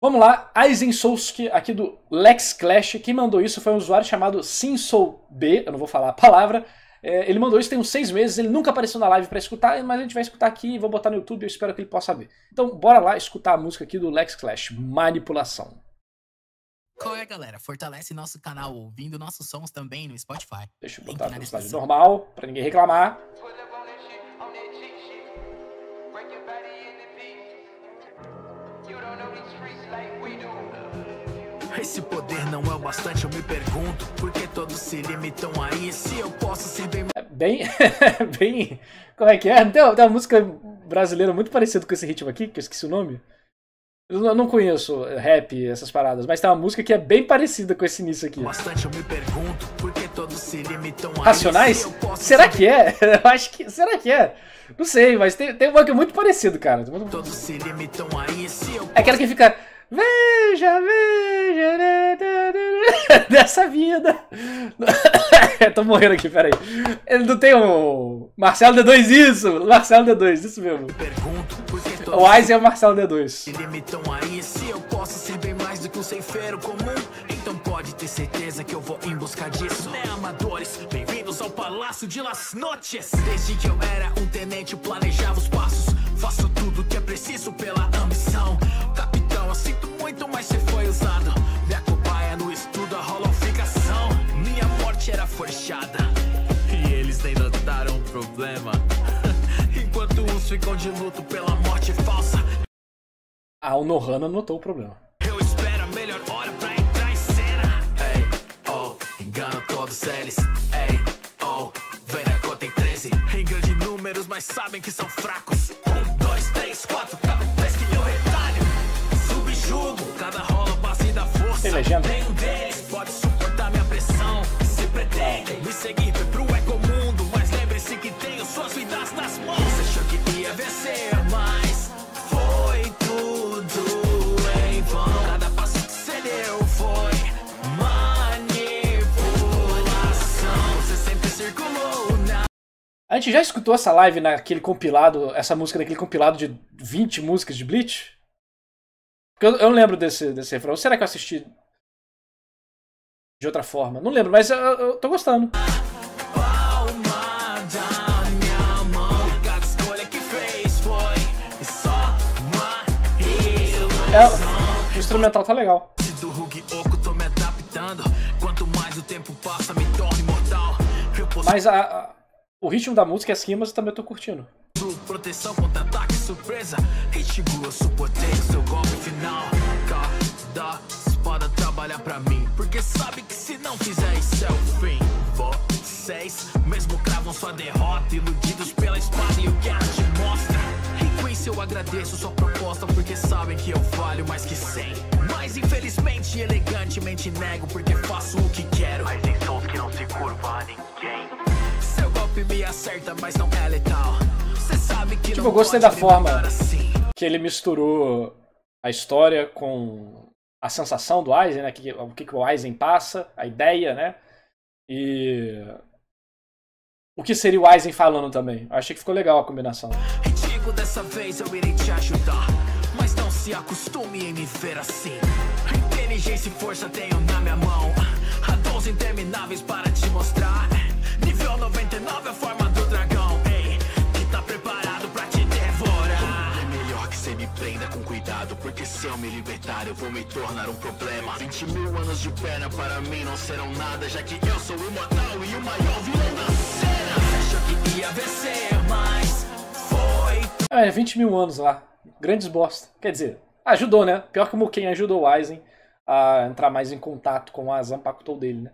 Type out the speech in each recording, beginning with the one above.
Vamos lá, Aizen Sousuke aqui do Lex Clash. Quem mandou isso foi um usuário chamado Sin Soul B, eu não vou falar a palavra. Ele mandou isso tem uns 6 meses, ele nunca apareceu na live pra escutar, mas a gente vai escutar aqui e vou botar no YouTube, eu espero que ele possa ver. Então bora lá escutar a música aqui do Lex Clash, Manipulação. Qual é, galera? Fortalece nosso canal ouvindo nossos sons também no Spotify. Deixa eu botar na velocidade normal, pra ninguém reclamar. Esse poder não é o bastante, eu me pergunto por que todos se limitam a isso. Se eu posso ser bem... Bem... Como é que é? Tem uma música brasileira muito parecida com esse ritmo aqui, que eu esqueci o nome. Eu não conheço rap, essas paradas, mas tem uma música que é bem parecida com esse início aqui. Bastante, eu me pergunto por que todos se limitam a Racionais? Se será que é? Eu acho que... Será que é? Não sei, mas tem uma que é muito parecida, cara. Todos se limitam a isso. É aquela que fica... Veja, veja, dessa vida. Tô morrendo aqui, peraí. Ele não tem o... Marcelo D2, isso! Marcelo D2, isso mesmo. O Aizen é o Marcelo D2. Se limitam a isso, eu posso ser bem mais do que um ceifeiro comum. Então pode ter certeza que eu vou em busca disso. Né, amadores? Bem-vindos ao Palácio de Las Noches. Desde que eu era um tenente, eu planejava os passos. Faço tudo que é preciso pela ambição. Sinto muito, mas você foi usado. Me acompanha no estudo, a holoficação. Minha morte era forjada e eles nem notaram o problema. Enquanto uns ficam de luto pela morte falsa. A Onohana notou o problema. Eu espero a melhor hora pra entrar em cena. Ei, oh, engano todos eles. Ei, oh, vem na conta em 13. Em grandes números, mas sabem que são fracos. 1, 2, 3, 4, cabe 3 que eu retalho. Cada rola base da força. Nenhum deles pode suportar minha pressão. Se pretendem me seguir pro ecomundo, mas lembre-se que tenho suas vidas nas mãos. Você achou que ia vencer, mas foi tudo em vão. Cada passo que você deu foi manipulação. Você sempre circulou na... A gente já escutou essa live naquele compilado, essa música daquele compilado de 20 músicas de Bleach? Eu não lembro desse refrão. Será que eu assisti de outra forma? Não lembro, mas eu tô gostando. O instrumental tá legal. Mas o ritmo da música e as rimas eu também tô curtindo. Proteção contra ataque surpresa. Hitbull, eu suportei o seu golpe final. Cada espada trabalha pra mim, porque sabe que se não fizer isso é o fim. Vocês mesmo cravam sua derrota, iludidos pela espada e o que a arte mostra. E com isso eu agradeço sua proposta, porque sabem que eu falho mais que 100. Mas infelizmente elegantemente nego, porque faço o que quero. Mas tem sons que não se curva a ninguém. Seu golpe me acerta, mas não é letal. Tipo, eu gostei da forma que ele misturou a história com a sensação do Aizen, né? O que o Aizen passa, a ideia, né? E o que seria o Aizen falando também. Eu achei que ficou legal a combinação. Digo, dessa vez eu irei te ajudar, mas não se acostume em me ver assim. Inteligência e força tenho na minha mão. Há 12 intermináveis para te mostrar. Nível 99 é a forma do dragão. Preparado pra te devorar. É melhor que você me prenda com cuidado, porque se eu me libertar eu vou me tornar um problema. 20.000 anos de pena para mim não serão nada, já que eu sou imortal e o maior vilão da cena. Você achou que ia vencer, mas foi... 20.000 anos lá, grandes bosta. Quer dizer, ajudou, né? Pior que o Muken ajudou o Aizen a entrar mais em contato com a Zampakutou dele, né?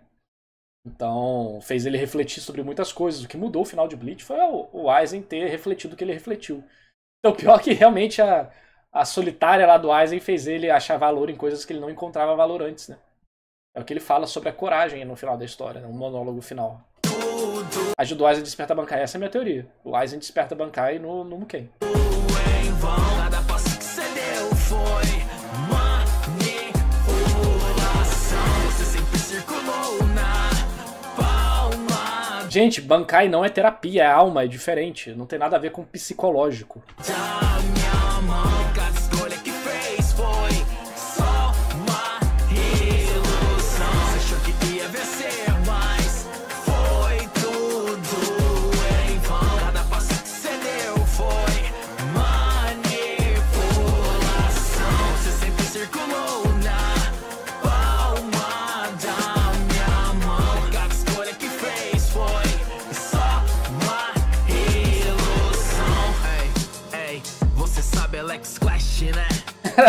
Então, fez ele refletir sobre muitas coisas. O que mudou o final de Bleach foi o Aizen ter refletido o que ele refletiu. Então, pior que realmente a solitária lá do Aizen fez ele achar valor em coisas que ele não encontrava valor antes, né? É o que ele fala sobre a coragem no final da história, né? Um monólogo final. Ajuda o Aizen a despertar Bankai. Essa é a minha teoria. O Aizen desperta Bankai no Muken. Gente, Bankai não é terapia, é alma, é diferente. Não tem nada a ver com psicológico.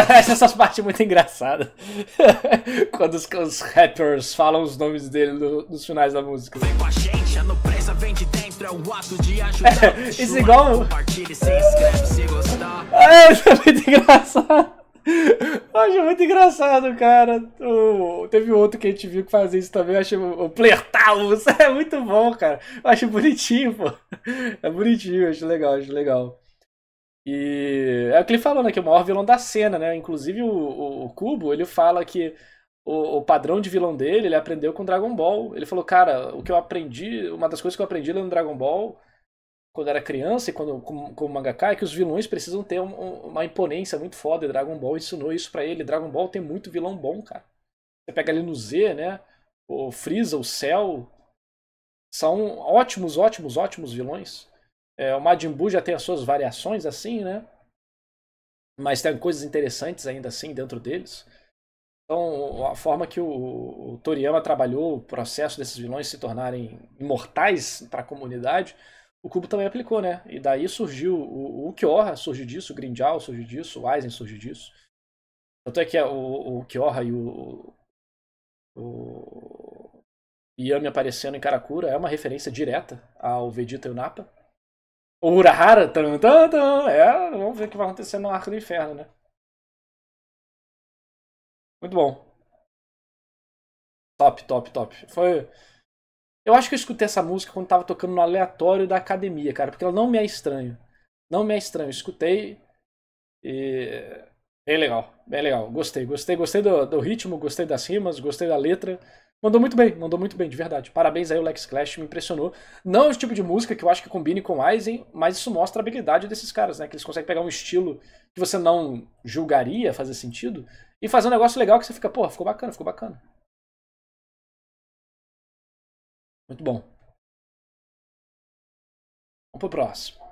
Essas partes muito engraçadas. Quando os rappers falam os nomes dele nos finais da música. Vem com a gente, a nobreza vem de dentro, é o ato de ajudar. Isso é igual. Compartilhe, se inscreve, se gostar. É, isso é muito engraçado. Eu acho muito engraçado, cara. Teve outro que a gente viu que fazia isso também. Eu achei o Plertalo. Isso é muito bom, cara. Eu acho bonitinho, pô. É bonitinho, acho legal, acho legal. E é o que ele falou, né? Que é o maior vilão da cena, né? Inclusive o Kubo, ele fala que o padrão de vilão dele, ele aprendeu com Dragon Ball. Ele falou, cara, o que eu aprendi, uma das coisas que eu aprendi lendo Dragon Ball quando era criança e quando como mangaka, é que os vilões precisam ter uma imponência muito foda. E Dragon Ball ensinou isso pra ele. Dragon Ball tem muito vilão bom, cara. Você pega ali no Z, né? O Freeza, o Cell. São ótimos, ótimos, ótimos vilões. É, o Majin Buu já tem as suas variações, assim, né? Mas tem coisas interessantes ainda assim dentro deles. Então, a forma que o Toriyama trabalhou o processo desses vilões se tornarem imortais pra comunidade... O Kubo também aplicou, né? E daí surgiu o Ulquiorra, surgiu disso, o Grindjau surgiu disso, o Aizen surgiu disso. Tanto é que o Ulquiorra e o Yami aparecendo em Karakura é uma referência direta ao Vegeta e o Nappa. O Urahara, vamos ver o que vai acontecer no Arco do Inferno, né? Muito bom. Top, top, top. Foi... Eu acho que eu escutei essa música quando tava tocando no aleatório da academia, cara. Porque ela não me é estranho. Não me é estranho. Eu escutei e... Bem legal, bem legal. Gostei, gostei. Gostei do ritmo, gostei das rimas, gostei da letra. Mandou muito bem, de verdade. Parabéns aí, o Lex Clash me impressionou. Não é o tipo de música que eu acho que combine com Aizen, mas isso mostra a habilidade desses caras, né? Que eles conseguem pegar um estilo que você não julgaria fazer sentido e fazer um negócio legal que você fica, porra, ficou bacana, ficou bacana. Muito bom. Vamos pro próximo.